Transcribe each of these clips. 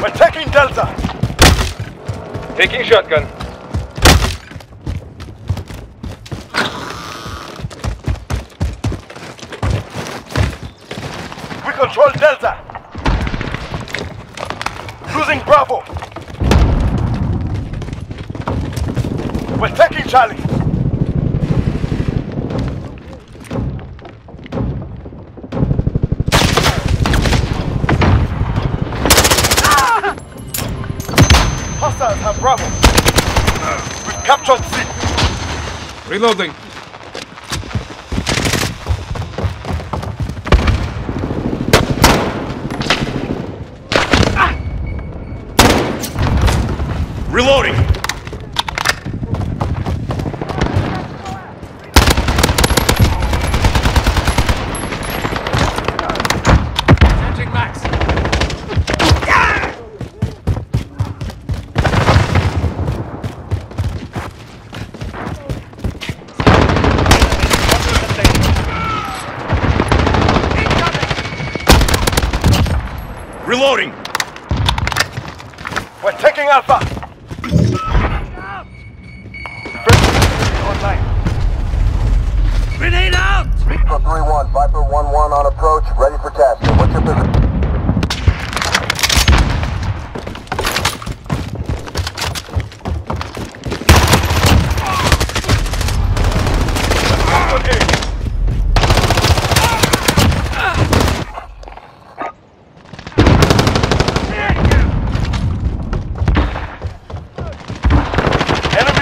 We're taking Delta. Taking shotgun. We control Delta. Losing Bravo. We're taking Charlie. Hostiles have Bravo. We've captured C. Reloading. Reloading. Reloading! We're taking Alpha! Grenade out! Victor 3-1, Viper 1-1 on approach, ready for task. What's your position?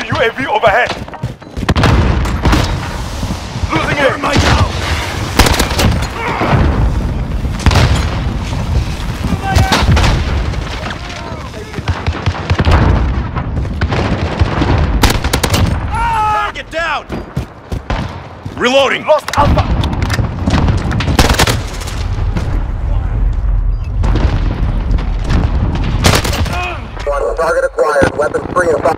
UAV overhead. Losing air. Target down. Reloading. Lost Alpha. Target acquired. Weapons free and fire.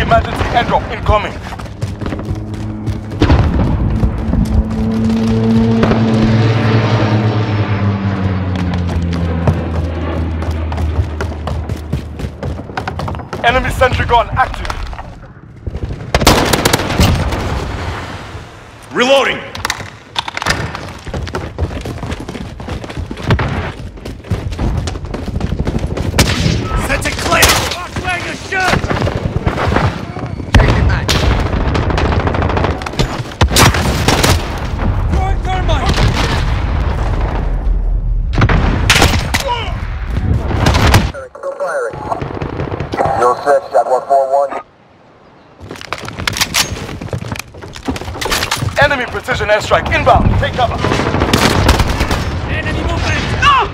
Emergency airdrop incoming. Enemy sentry gun active. Reloading. Set it clear. Fuck, shoot! Enemy precision airstrike inbound. Take cover. Enemy movement. Ah!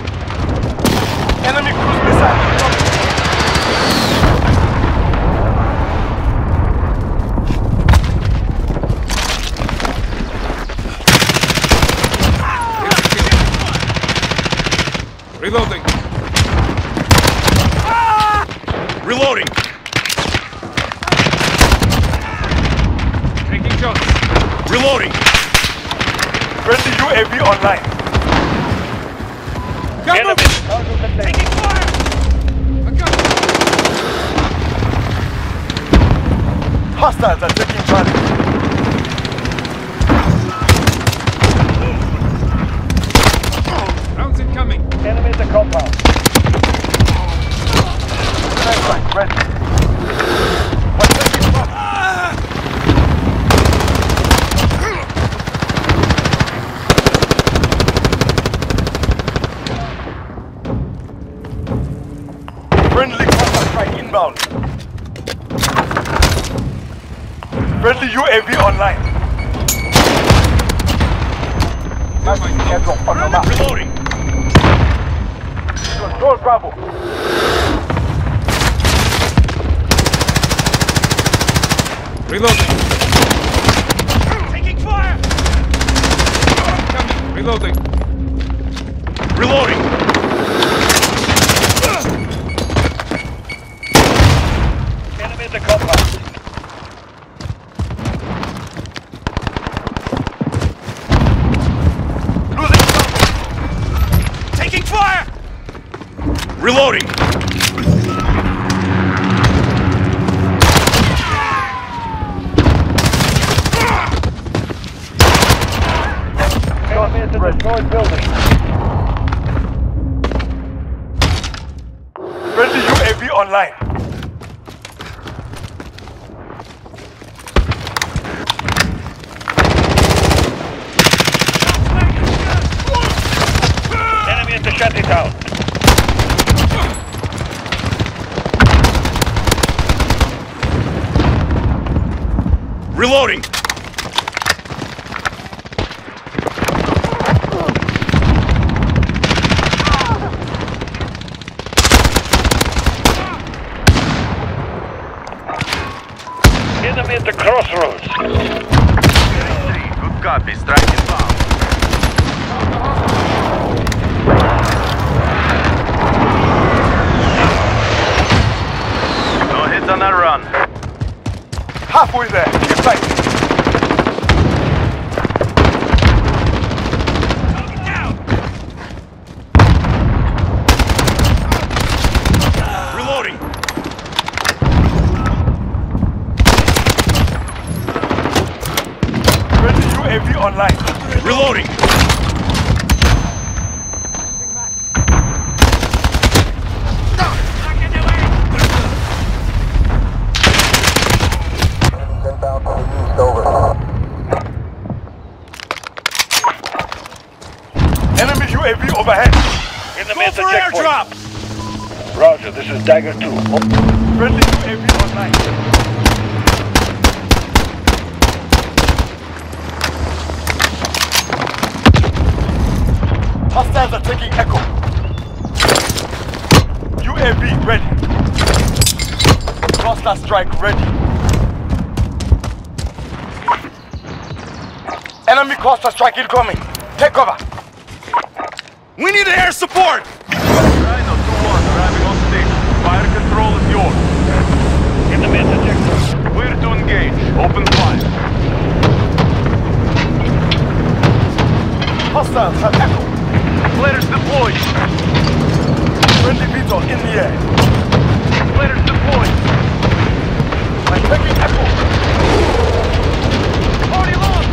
Enemy cruise missile. Reloading. Ah! Reloading. Taking shots. Reloading! Friendly UAV online. Enemy! Taking fire! Hostiles are taking Charlie. Rounds incoming. Enemy in the compound. Right, ready. Inbound. Friendly UAV online. Reloading. Control Bravo. Reloading. Taking fire. Reloading. Reloading. Enemy in the compound. Losing cover. Taking fire. Reloading. Destroyed building. Friendly UAV online. Enemy is to shut it down. Reloading. Enemy at the crossroads. Good copy, strike it down. No hits on that run. Halfway there, keep right. Get down. Reloading. Online. Reloading. Enemy UAV overhead. In the middle of air drop. Roger, this is Dagger 2. Friendly UAV online. Hostiles are taking Echo. UAV ready. Cluster strike ready. Enemy cluster strike incoming. Take cover. We need air support. Rhino 2-1 arriving on station. Fire control is yours. Get the main detector. Clear to engage. Open fire. Hostiles have Echo. Flares deployed. Friendly beetle in the air. Flares deployed. I'm taking Echo. Party lost.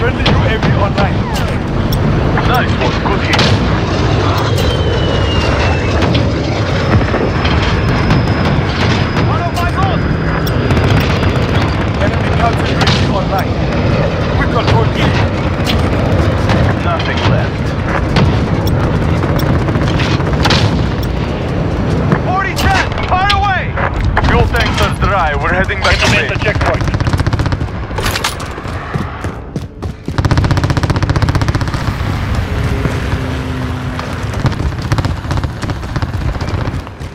Friendly UAV online. Nice one, good hit. One of my guns. Enemy concentration online. Nothing left. 40-10, fire away! Fuel tanks are dry, we're heading back to the checkpoint.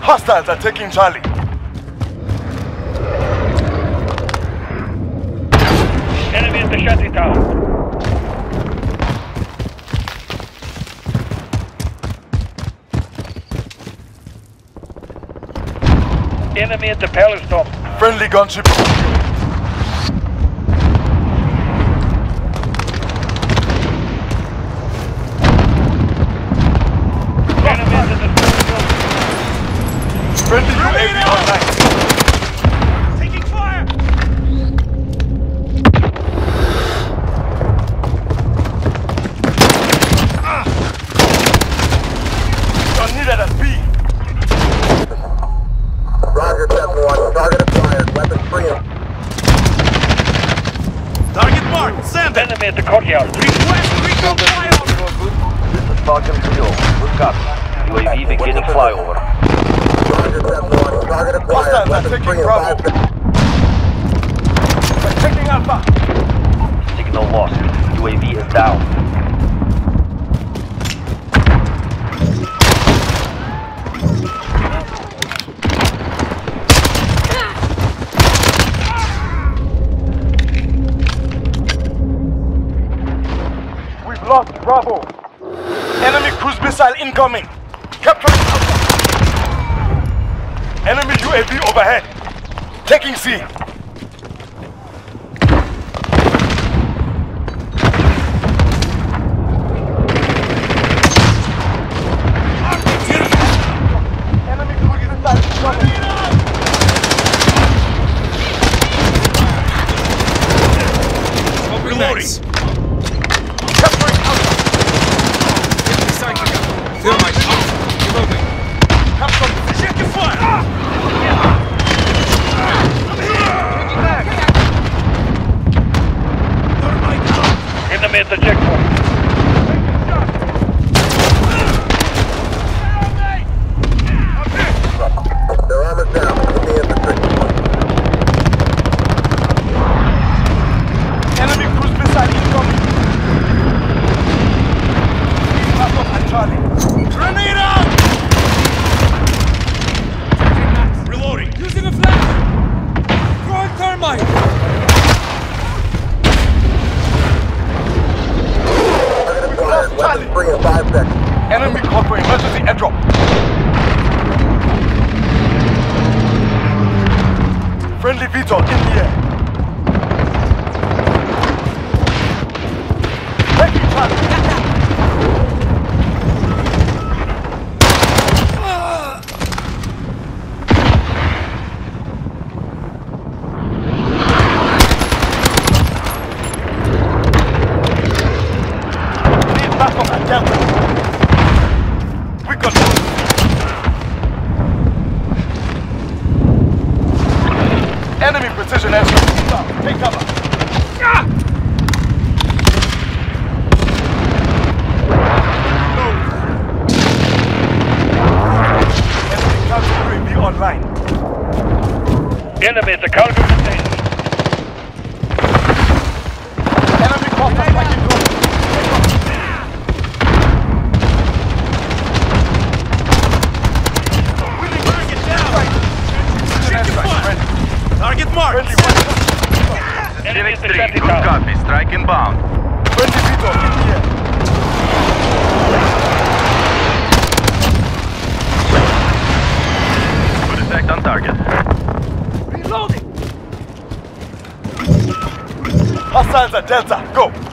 Hostiles are taking Charlie. Enemy is to shut it down. Enemy at the Palestine. Friendly gunship. Enemy at the Palestine. Friendly UAV online. Taking fire. You're needed at B. Enemy at the courtyard. Request recon flyover. This is Falcon 2. Look up. UAV beginning flyover. Hostiles are taking Bravo. We're taking Alpha. Signal lost. UAV is down. lost Bravo. Enemy cruise missile incoming. Capturing Alpha. Enemy UAV overhead. Taking C. Hostiles at Delta, go!